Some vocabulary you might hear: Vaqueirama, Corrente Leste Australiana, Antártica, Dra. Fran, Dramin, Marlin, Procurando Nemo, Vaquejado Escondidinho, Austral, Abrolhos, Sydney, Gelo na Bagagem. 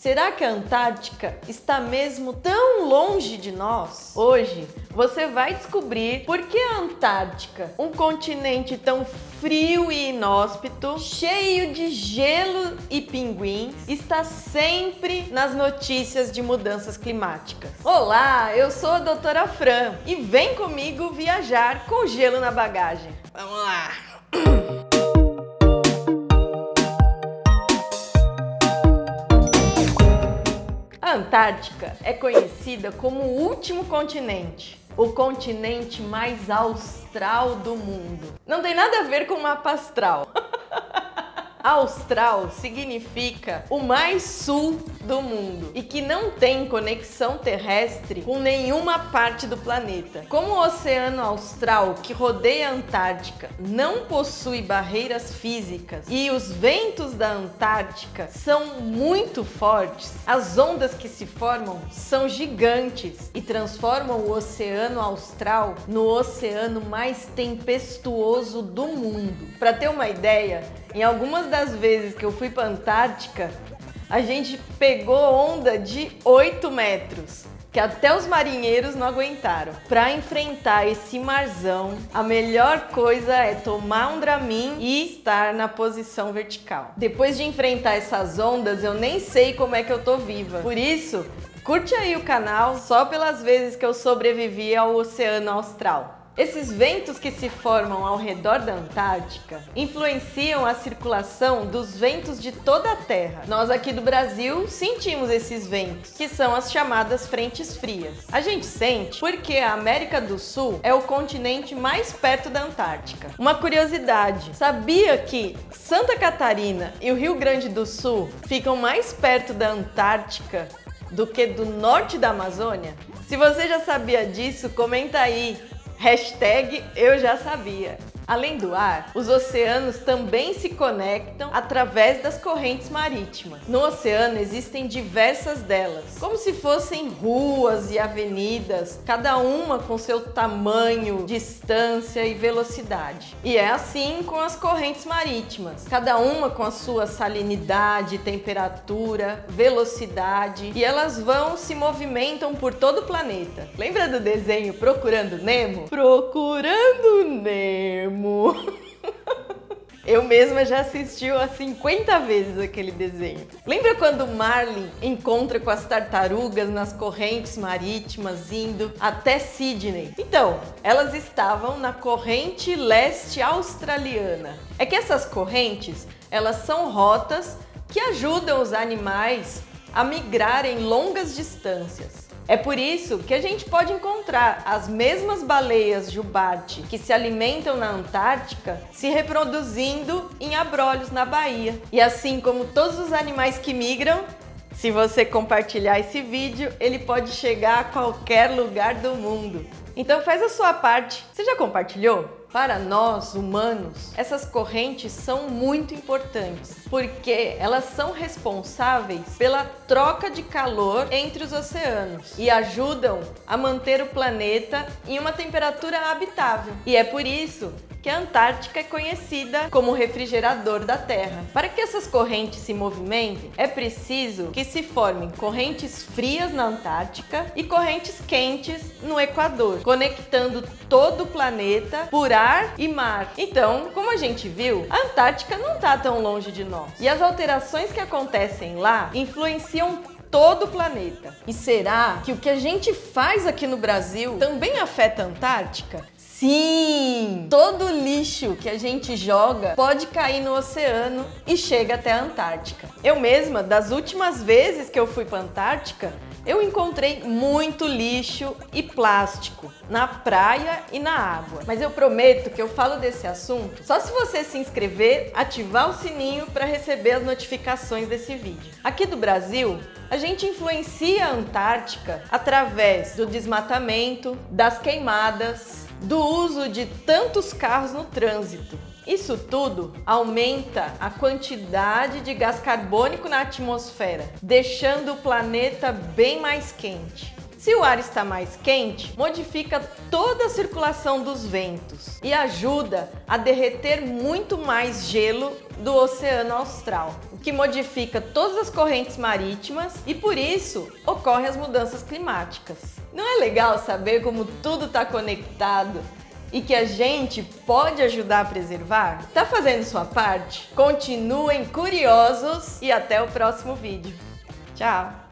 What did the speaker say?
Será que a Antártica está mesmo tão longe de nós? Hoje você vai descobrir por que a Antártica, um continente tão frio e inóspito, cheio de gelo e pinguins, está sempre nas notícias de mudanças climáticas. Olá, eu sou a Dra. Fran e vem comigo viajar com gelo na bagagem. Vamos lá! A Antártica é conhecida como o último continente, o continente mais austral do mundo. Não tem nada a ver com o mapa astral. Austral significa o mais sul do mundo e que não tem conexão terrestre com nenhuma parte do planeta. Como o Oceano Austral, que rodeia a Antártica, não possui barreiras físicas e os ventos da Antártica são muito fortes, as ondas que se formam são gigantes e transformam o Oceano Austral no oceano mais tempestuoso do mundo. Para ter uma ideia, em algumas das vezes que eu fui para a Antártica, a gente pegou onda de 8 metros, que até os marinheiros não aguentaram. Para enfrentar esse marzão, a melhor coisa é tomar um Dramin e estar na posição vertical. Depois de enfrentar essas ondas, eu nem sei como é que eu tô viva. Por isso, curte aí o canal só pelas vezes que eu sobrevivi ao Oceano Austral. Esses ventos que se formam ao redor da Antártica influenciam a circulação dos ventos de toda a Terra. Nós aqui do Brasil sentimos esses ventos, que são as chamadas frentes frias. A gente sente porque a América do Sul é o continente mais perto da Antártica. Uma curiosidade, sabia que Santa Catarina e o Rio Grande do Sul ficam mais perto da Antártica do que do norte da Amazônia? Se você já sabia disso, comenta aí! #EuJaSabia. Além do ar, os oceanos também se conectam através das correntes marítimas. No oceano existem diversas delas, como se fossem ruas e avenidas, cada uma com seu tamanho, distância e velocidade. E é assim com as correntes marítimas, cada uma com a sua salinidade, temperatura, velocidade, e elas vão se movimentam por todo o planeta. Lembra do desenho Procurando Nemo? Procurando Nemo! Eu mesma já assisti a 50 vezes aquele desenho. Lembra quando Marlin encontra com as tartarugas nas correntes marítimas indo até Sydney? Então, elas estavam na Corrente Leste Australiana. É que essas correntes, elas são rotas que ajudam os animais a migrarem longas distâncias. É por isso que a gente pode encontrar as mesmas baleias jubarte que se alimentam na Antártica se reproduzindo em Abrolhos, na Bahia. E assim como todos os animais que migram, se você compartilhar esse vídeo, ele pode chegar a qualquer lugar do mundo. Então faz a sua parte. Você já compartilhou? Para nós, humanos, essas correntes são muito importantes, porque elas são responsáveis pela troca de calor entre os oceanos e ajudam a manter o planeta em uma temperatura habitável. E é por isso que a Antártica é conhecida como o refrigerador da Terra. Para que essas correntes se movimentem, é preciso que se formem correntes frias na Antártica e correntes quentes no Equador, conectando todo o planeta por ar e mar. Então, como a gente viu, a Antártica não está tão longe de nós. E as alterações que acontecem lá influenciam todo o planeta. E será que o que a gente faz aqui no Brasil também afeta a Antártica? Sim! Todo lixo que a gente joga pode cair no oceano e chega até a Antártica. Eu mesma, das últimas vezes que eu fui para a Antártica, eu encontrei muito lixo e plástico na praia e na água. Mas eu prometo que eu falo desse assunto só se você se inscrever, ativar o sininho para receber as notificações desse vídeo. Aqui do Brasil, a gente influencia a Antártica através do desmatamento, das queimadas, do uso de tantos carros no trânsito. Isso tudo aumenta a quantidade de gás carbônico na atmosfera, deixando o planeta bem mais quente. Se o ar está mais quente, modifica toda a circulação dos ventos e ajuda a derreter muito mais gelo do Oceano Austral. que modifica todas as correntes marítimas e, por isso, ocorrem as mudanças climáticas. Não é legal saber como tudo está conectado e que a gente pode ajudar a preservar? Tá fazendo sua parte? Continuem curiosos e até o próximo vídeo. Tchau!